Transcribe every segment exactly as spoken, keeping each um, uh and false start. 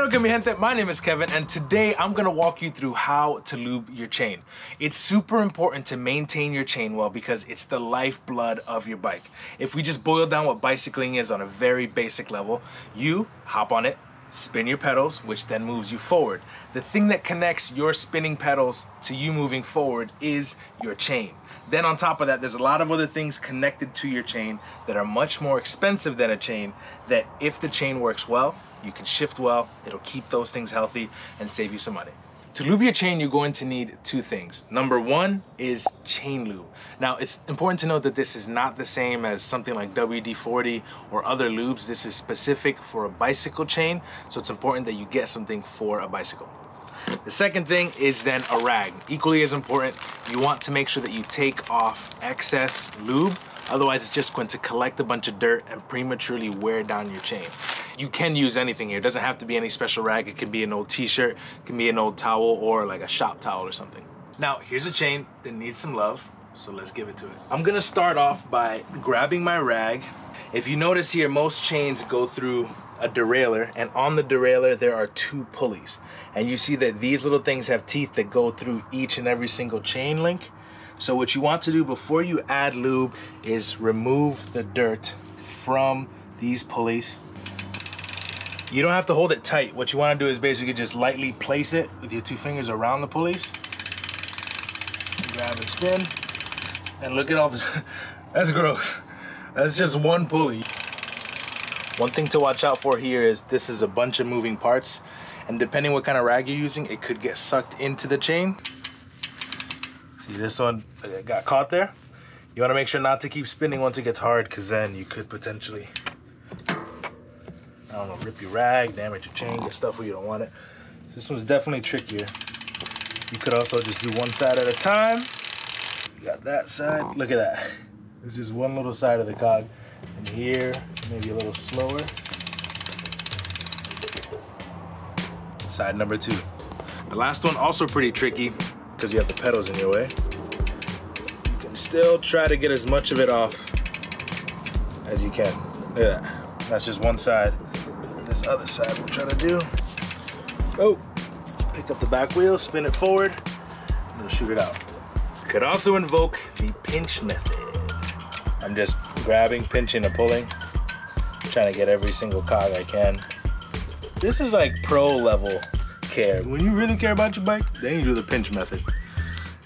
que lo que mi gente, my name is Kevin, and today I'm gonna walk you through how to lube your chain. It's super important to maintain your chain well because it's the lifeblood of your bike. If we just boil down what bicycling is on a very basic level, you hop on it, spin your pedals, which then moves you forward. The thing that connects your spinning pedals to you moving forward is your chain. Then on top of that, there's a lot of other things connected to your chain that are much more expensive than a chain, that if the chain works well, you can shift well, it'll keep those things healthy and save you some money. To lube your chain, you're going to need two things. Number one is chain lube. Now, it's important to note that this is not the same as something like W D forty or other lubes. This is specific for a bicycle chain, so it's important that you get something for a bicycle. The second thing is then a rag. Equally as important, you want to make sure that you take off excess lube. Otherwise, it's just going to collect a bunch of dirt and prematurely wear down your chain. You can use anything here. It doesn't have to be any special rag. It can be an old t-shirt, it can be an old towel, or like a shop towel or something. Now, here's a chain that needs some love, so let's give it to it. I'm gonna start off by grabbing my rag. If you notice here, most chains go through a derailleur, and on the derailleur there are two pulleys. And you see that these little things have teeth that go through each and every single chain link. So what you want to do before you add lube is remove the dirt from these pulleys. You don't have to hold it tight. What you want to do is basically just lightly place it with your two fingers around the pulleys. Grab and spin. And look at all the, that's gross. That's just one pulley. One thing to watch out for here is this is a bunch of moving parts, and depending what kind of rag you're using, it could get sucked into the chain. See this one got caught there. You want to make sure not to keep spinning once it gets hard, because then you could potentially, I don't know, rip your rag, damage your chain, get stuff where you don't want it. This one's definitely trickier. You could also just do one side at a time. You got that side. Look at that. This is one little side of the cog. And here, maybe a little slower. Side number two. The last one also pretty tricky, because you have the pedals in your way. You can still try to get as much of it off as you can. Look at that. That's just one side. This other side we're trying to do. Oh, pick up the back wheel, spin it forward, and it'll shoot it out. Could also invoke the pinch method. I'm just grabbing, pinching, and pulling. I'm trying to get every single cog I can. This is like pro level care. When you really care about your bike, then you do the pinch method.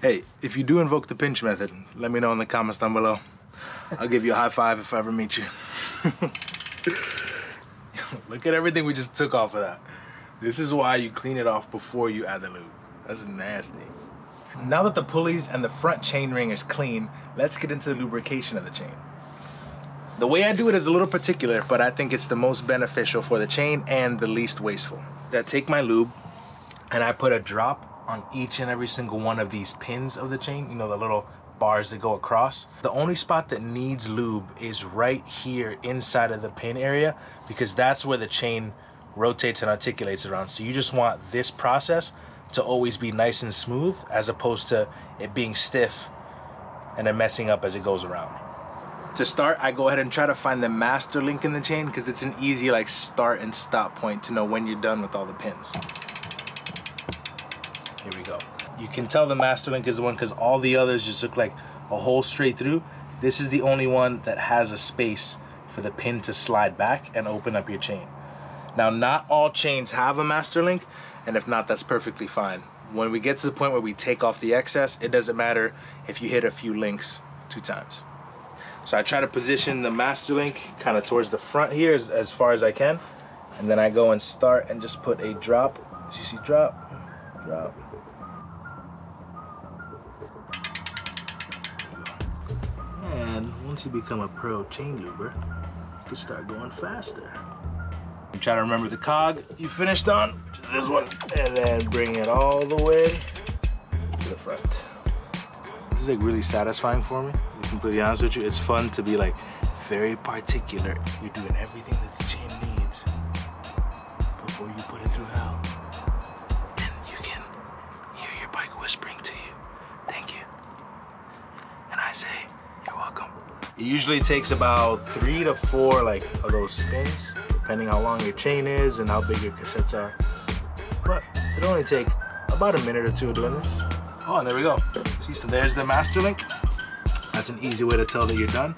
Hey, if you do invoke the pinch method, let me know in the comments down below. I'll give you a high five if I ever meet you. Look at everything we just took off of that. This is why you clean it off before you add the lube. That's nasty. Now that the pulleys and the front chain ring is clean, let's get into the lubrication of the chain. The way I do it is a little particular, but I think it's the most beneficial for the chain and the least wasteful. I take my lube and I put a drop on each and every single one of these pins of the chain, you know, the little bars that go across. The only spot that needs lube is right here inside of the pin area, because that's where the chain rotates and articulates around. So you just want this process to always be nice and smooth, as opposed to it being stiff and then messing up as it goes around. To start, I go ahead and try to find the master link in the chain, because it's an easy like start and stop point to know when you're done with all the pins. Here we go. You can tell the master link is the one because all the others just look like a hole straight through. This is the only one that has a space for the pin to slide back and open up your chain. Now, not all chains have a master link, and if not, that's perfectly fine. When we get to the point where we take off the excess, it doesn't matter if you hit a few links two times. So I try to position the master link kind of towards the front here as, as far as I can, and then I go and start and just put a drop. As you see, drop, drop. And once you become a pro chain luber, you can start going faster. You try to remember the cog you finished on, which is this one, and then bring it all the way to the front. This is like really satisfying for me, to be completely honest with you. It's fun to be like very particular. You're doing everything that the chain needs before you put it through hell. And you can hear your bike whispering to you, thank you. And I say, you're welcome. It usually takes about three to four like of those spins depending how long your chain is and how big your cassettes are. But it'll only take about a minute or two of doing this. Oh, and there we go. See, so there's the master link. That's an easy way to tell that you're done.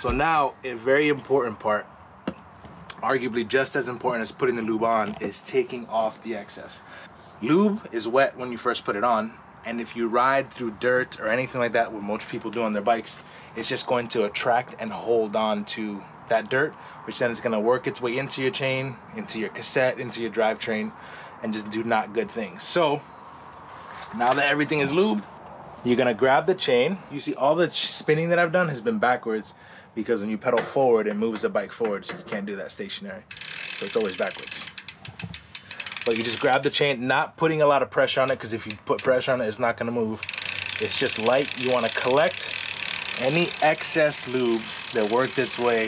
So now, a very important part, arguably just as important as putting the lube on, is taking off the excess. Lube is wet when you first put it on, and if you ride through dirt or anything like that, what most people do on their bikes, it's just going to attract and hold on to that dirt, which then is going to work its way into your chain, into your cassette, into your drivetrain, and just do not good things. So now that everything is lubed, you're going to grab the chain. You see all the spinning that I've done has been backwards, because when you pedal forward, it moves the bike forward, so you can't do that stationary. So it's always backwards. But you just grab the chain, not putting a lot of pressure on it, because if you put pressure on it, it's not going to move. It's just light. You want to collect any excess lube that worked its way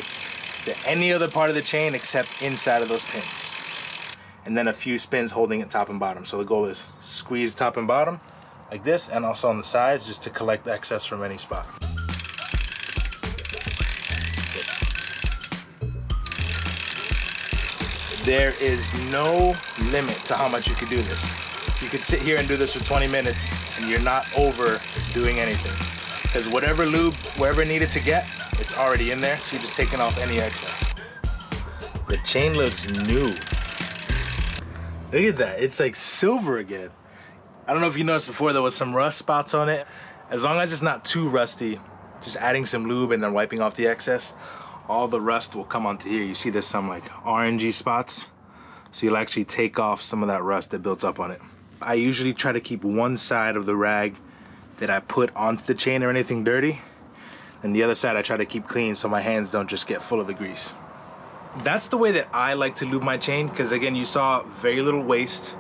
to any other part of the chain except inside of those pins. And then a few spins holding it top and bottom. So the goal is squeeze top and bottom like this, and also on the sides, just to collect the excess from any spot. There is no limit to how much you could do this. You could sit here and do this for twenty minutes and you're not over doing anything, because whatever lube, wherever needed to get, it's already in there, so you're just taking off any excess. The chain looks new. Look at that, it's like silver again. I don't know if you noticed before, there was some rust spots on it. As long as it's not too rusty, just adding some lube and then wiping off the excess, all the rust will come onto here. You see there's some like orangey spots, so you'll actually take off some of that rust that built up on it. I usually try to keep one side of the rag that I put onto the chain or anything dirty, and the other side I try to keep clean so my hands don't just get full of the grease. That's the way that I like to lube my chain, because again, you saw very little waste.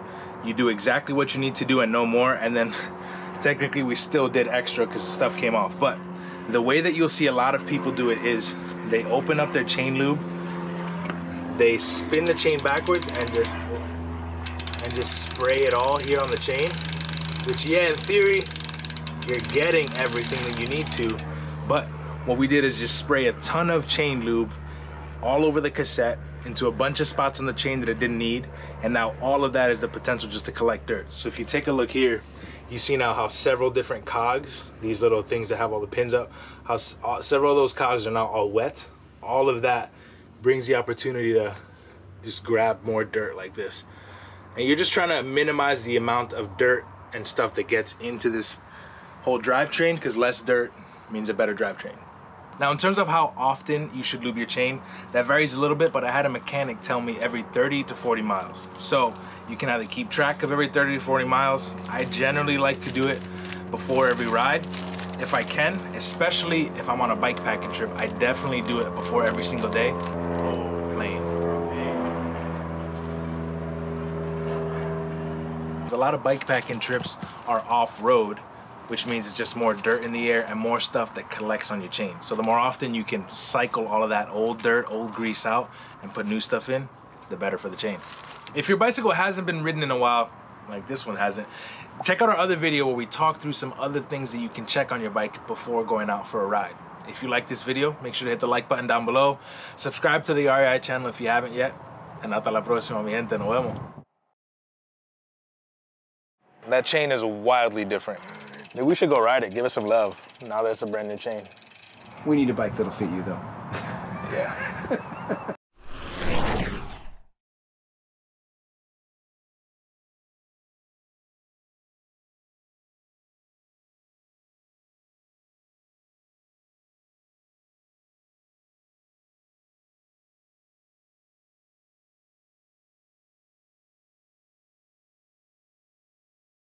You do exactly what you need to do and no more, and then technically we still did extra because stuff came off. But the way that you'll see a lot of people do it is they open up their chain lube, they spin the chain backwards, and just and just spray it all here on the chain, which, yeah, in theory, you're getting everything that you need to, but what we did is just spray a ton of chain lube all over the cassette into a bunch of spots on the chain that it didn't need, and now all of that is the potential just to collect dirt. So if you take a look here, you see now how several different cogs, these little things that have all the pins up, how all, several of those cogs are now all wet. All of that brings the opportunity to just grab more dirt like this. And you're just trying to minimize the amount of dirt and stuff that gets into this whole drivetrain, because less dirt means a better drivetrain. Now, in terms of how often you should lube your chain, that varies a little bit, but I had a mechanic tell me every thirty to forty miles. So you can either keep track of every thirty to forty miles. I generally like to do it before every ride, if I can, especially if I'm on a bike packing trip. I definitely do it before every single day. Oh, plane. A lot of bike packing trips are off-road, which means it's just more dirt in the air and more stuff that collects on your chain. So the more often you can cycle all of that old dirt, old grease out and put new stuff in, the better for the chain. If your bicycle hasn't been ridden in a while, like this one hasn't, check out our other video where we talk through some other things that you can check on your bike before going out for a ride. If you like this video, make sure to hit the like button down below. Subscribe to the R E I channel if you haven't yet. And hasta la próxima, mi gente, nos vemos. That chain is wildly different. Maybe we should go ride it. Give it some love. Now that's a brand new chain. We need a bike that'll fit you, though. Yeah.